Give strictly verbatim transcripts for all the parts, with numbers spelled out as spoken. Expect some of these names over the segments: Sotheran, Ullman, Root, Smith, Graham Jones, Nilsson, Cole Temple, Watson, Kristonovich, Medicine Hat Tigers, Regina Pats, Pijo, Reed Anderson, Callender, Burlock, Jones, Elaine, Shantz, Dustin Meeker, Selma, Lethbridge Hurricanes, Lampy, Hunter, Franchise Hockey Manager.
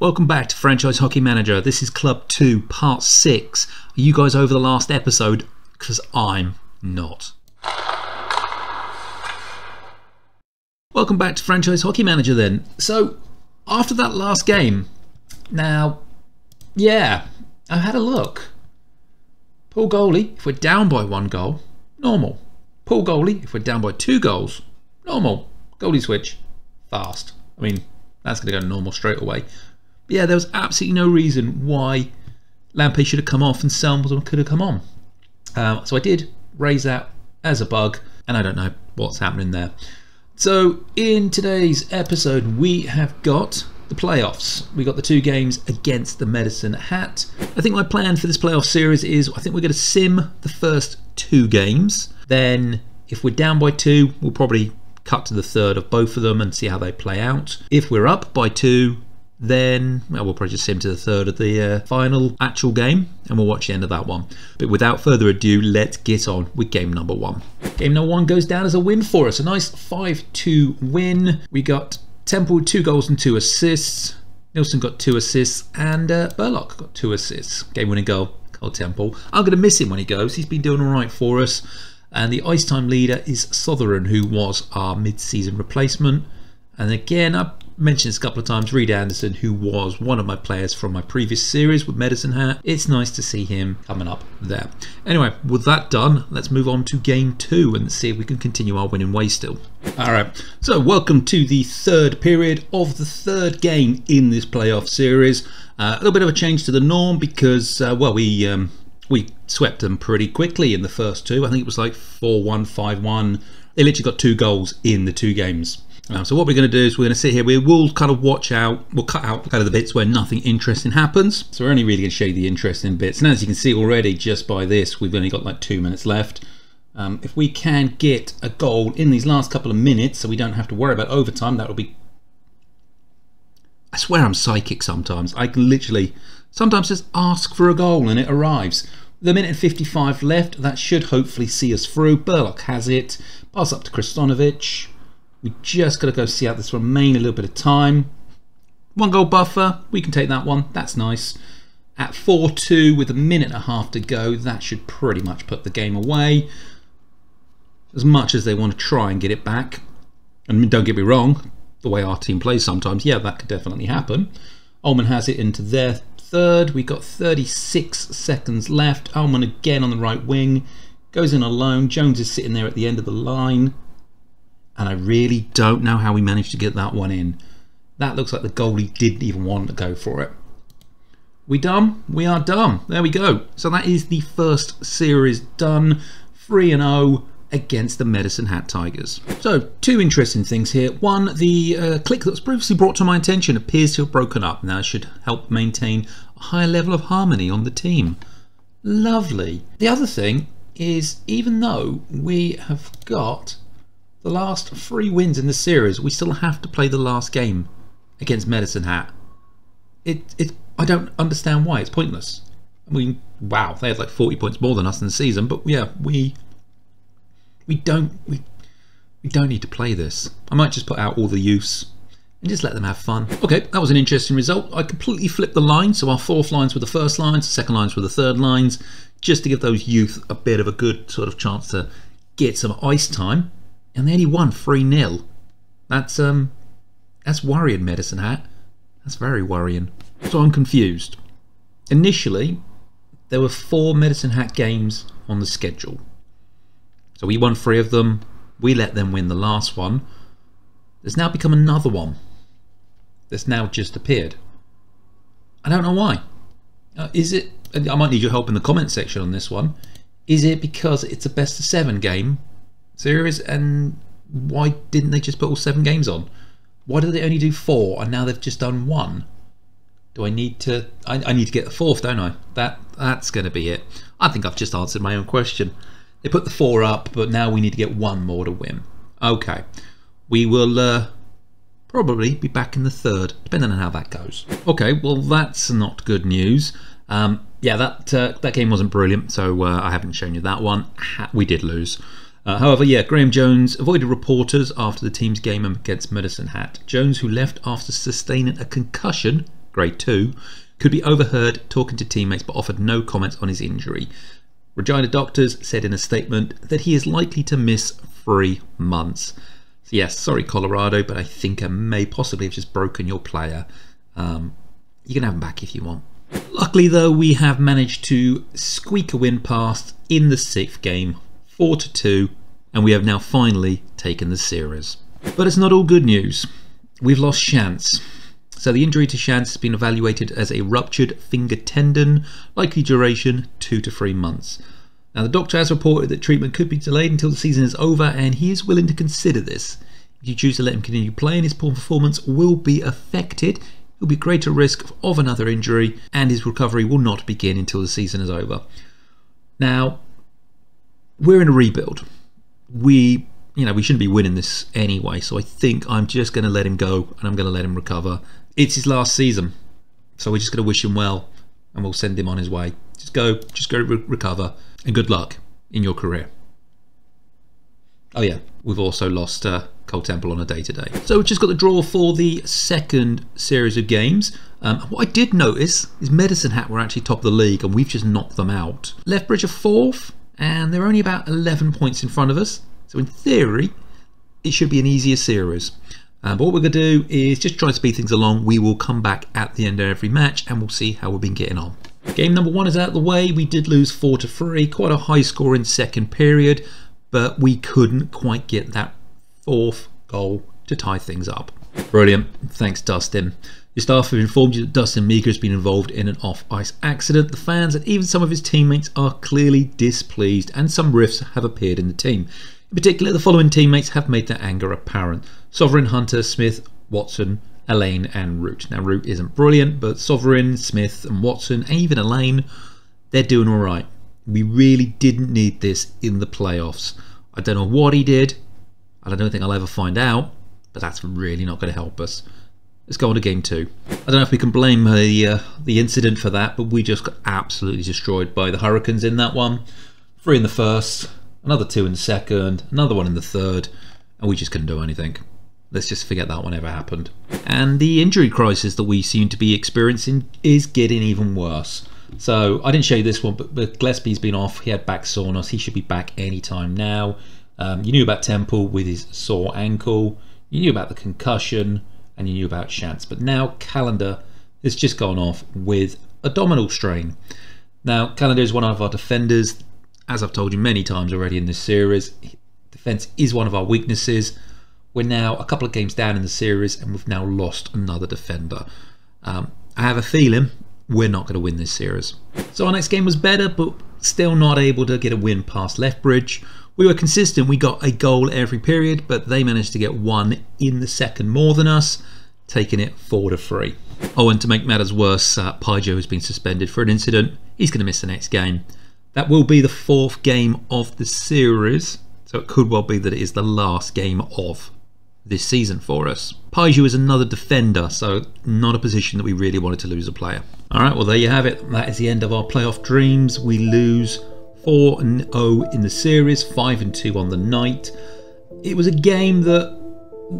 Welcome back to Franchise Hockey Manager. This is Club two, Part six. Are you guys over the last episode? Because I'm not. Welcome back to Franchise Hockey Manager then. So, after that last game, now, yeah, I've had a look. Poor goalie, if we're down by one goal, normal. Poor goalie, if we're down by two goals, normal. Goalie switch, fast. I mean, that's going to go normal straight away. Yeah, there was absolutely no reason why Lampy should have come off and Selma could have come on. Um, so I did raise that as a bug, and I don't know what's happening there. So in today's episode, we have got the playoffs. We got the two games against the Medicine Hat. I think my plan for this playoff series is I think we're going to sim the first two games. Then if we're down by two, we'll probably cut to the third of both of them and see how they play out. If we're up by two, then well, we'll probably just sim to the third of the uh, final actual game and we'll watch the end of that one. But without further ado, let's get on with game number one. Game number one goes down as a win for us, a nice five two win. We got Temple two goals and two assists, Nilsson got two assists, and uh, Burlock got two assists. Game winning goal, Cole Temple. I'm going to miss him when he goes, he's been doing all right for us. And the ice time leader is Sotheran, who was our mid-season replacement. And again, I've mentioned this a couple of times, Reed Anderson, who was one of my players from my previous series with Medicine Hat. It's nice to see him coming up there. Anyway, with that done, let's move on to game two and see if we can continue our winning way still. All right, so welcome to the third period of the third game in this playoff series. Uh, a little bit of a change to the norm because, uh, well, we... Um, We swept them pretty quickly in the first two. I think it was like four one, five one. They literally got two goals in the two games. Um, so what we're going to do is we're going to sit here. We will kind of watch out. We'll cut out kind of the bits where nothing interesting happens. So we're only really going to show you the interesting bits. And as you can see already, just by this, we've only got like two minutes left. Um, if we can get a goal in these last couple of minutes so we don't have to worry about overtime, that will be... I swear I'm psychic sometimes. I can literally... Sometimes just ask for a goal and it arrives. The minute and fifty-five left, that should hopefully see us through. Burlock has it. Pass up to Kristonovich. We just got to go see out this remain a little bit of time. One goal buffer. We can take that one. That's nice. At four two with a minute and a half to go, that should pretty much put the game away. As much as they want to try and get it back. And don't get me wrong, the way our team plays sometimes, yeah, that could definitely happen. Ullman has it into their... third, we got thirty-six seconds left. Ullman again on the right wing, goes in alone. Jones is sitting there at the end of the line, and I really don't know how we managed to get that one in. That looks like the goalie didn't even want to go for it. We done? We are done. There we go. So that is the first series done, three and oh against the Medicine Hat Tigers. So two interesting things here. One, the uh, click that was previously brought to my attention appears to have broken up. Now it should help maintain a higher level of harmony on the team. Lovely. The other thing is, even though we have got the last three wins in the series, we still have to play the last game against Medicine Hat. It, it, I don't understand why. It's pointless. I mean, wow, they had like forty points more than us in the season, but yeah, we... We don't we, we don't need to play this. I might just put out all the use and just let them have fun. Okay, that was an interesting result. I completely flipped the line, so our fourth lines were the first lines, second lines were the third lines, just to give those youth a bit of a good sort of chance to get some ice time. And they only won three nil. That's um that's worrying, Medicine Hat. That's very worrying. So I'm confused. Initially, there were four Medicine Hat games on the schedule. So we won three of them, we let them win the last one. There's now become another one that's now just appeared. I don't know why. Uh, is it, I might need your help in the comment section on this one. Is it because it's a best of seven game series and why didn't they just put all seven games on? Why did they only do four and now they've just done one? Do I need to, I, I need to get the fourth, don't I? That That's gonna be it. I think I've just answered my own question. They put the four up, but now we need to get one more to win. Okay, we will uh, probably be back in the third, depending on how that goes. Okay, well that's not good news. Um, yeah, that uh, that game wasn't brilliant, so uh, I haven't shown you that one. We did lose. Uh, however, yeah, Graham Jones avoided reporters after the team's game against Medicine Hat. Jones, who left after sustaining a concussion, grade two, could be overheard talking to teammates but offered no comments on his injury. Regina Doctors said in a statement that he is likely to miss three months. So yes, sorry Colorado, but I think I may possibly have just broken your player. Um, you can have him back if you want. Luckily though, we have managed to squeak a win past in the sixth game, four to two, and we have now finally taken the series. But it's not all good news. We've lost Shantz. So the injury to Shantz has been evaluated as a ruptured finger tendon, likely duration two to three months. Now the doctor has reported that treatment could be delayed until the season is over, and he is willing to consider this. If you choose to let him continue playing, his poor performance will be affected. He'll be at greater risk of another injury, and his recovery will not begin until the season is over. Now we're in a rebuild. We, you know, we shouldn't be winning this anyway. So I think I'm just going to let him go, and I'm going to let him recover. It's his last season, so we're just going to wish him well, and we'll send him on his way. Just go, just go re recover, and good luck in your career. Oh yeah, we've also lost uh, Cole Temple on a day-to-day. -day. So we've just got the draw for the second series of games. Um, what I did notice is Medicine Hat were actually top of the league, and we've just knocked them out. Lethbridge are fourth, and they're only about eleven points in front of us. So in theory, it should be an easier series. Um, but what we're going to do is just try to speed things along. We will come back at the end of every match and we'll see how we've been getting on. Game number one is out of the way. We did lose four to three, quite a high score in second period, but we couldn't quite get that fourth goal to tie things up. Brilliant. Thanks, Dustin. Your staff have informed you that Dustin Meeker has been involved in an off-ice accident. The fans and even some of his teammates are clearly displeased, and some rifts have appeared in the team. In particular, the following teammates have made their anger apparent: Sotheran, Hunter, Smith, Watson, Elaine and Root. Now Root isn't brilliant, but Sotheran, Smith and Watson and even Elaine, they're doing all right. We really didn't need this in the playoffs. I don't know what he did, and I don't think I'll ever find out, but that's really not going to help us. Let's go on to game two. I don't know if we can blame the, uh, the incident for that, but we just got absolutely destroyed by the Hurricanes in that one. Three in the first, another two in the second, another one in the third, and we just couldn't do anything. Let's just forget that one ever happened. And the injury crisis that we seem to be experiencing is getting even worse. So I didn't show you this one, but, but Gillespie's been off. He had back soreness. He should be back any time now. Um, you knew about Temple with his sore ankle. You knew about the concussion, and you knew about Shantz. But now Callender has just gone off with abdominal strain. Now Callender is one of our defenders. As I've told you many times already in this series, defence is one of our weaknesses. We're now a couple of games down in the series and we've now lost another defender. Um, I have a feeling we're not going to win this series. So our next game was better, but still not able to get a win past Lethbridge. We were consistent. We got a goal every period, but they managed to get one in the second more than us, taking it four to three. Oh, and to make matters worse, uh, Pijo has been suspended for an incident. He's going to miss the next game. That will be the fourth game of the series, so it could well be that it is the last game of this season for us. Pijo is another defender, so not a position that we really wanted to lose a player. All right, well, there you have it. That is the end of our playoff dreams. We lose four and oh in the series, five and two on the night. It was a game that,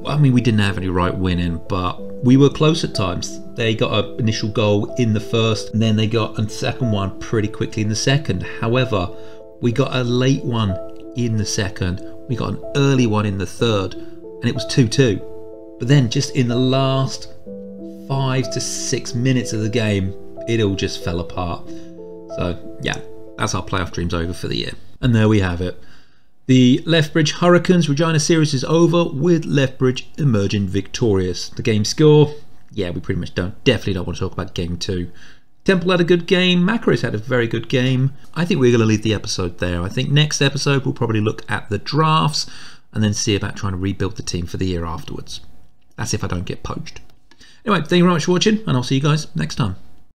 I mean, we didn't have any right winning, but we were close at times. They got an initial goal in the first, and then they got a second one pretty quickly in the second. However, we got a late one in the second. We got an early one in the third, and it was two two. But then just in the last five to six minutes of the game, it all just fell apart. So yeah, that's our playoff dreams over for the year. And there we have it. The Lethbridge Hurricanes Regina series is over, with Lethbridge emerging victorious. The game score, yeah, we pretty much don't, definitely don't want to talk about game two. Temple had a good game, Macaris had a very good game. I think we're going to leave the episode there. I think next episode we'll probably look at the drafts and then see about trying to rebuild the team for the year afterwards. That's if I don't get poached. Anyway, thank you very much for watching, and I'll see you guys next time.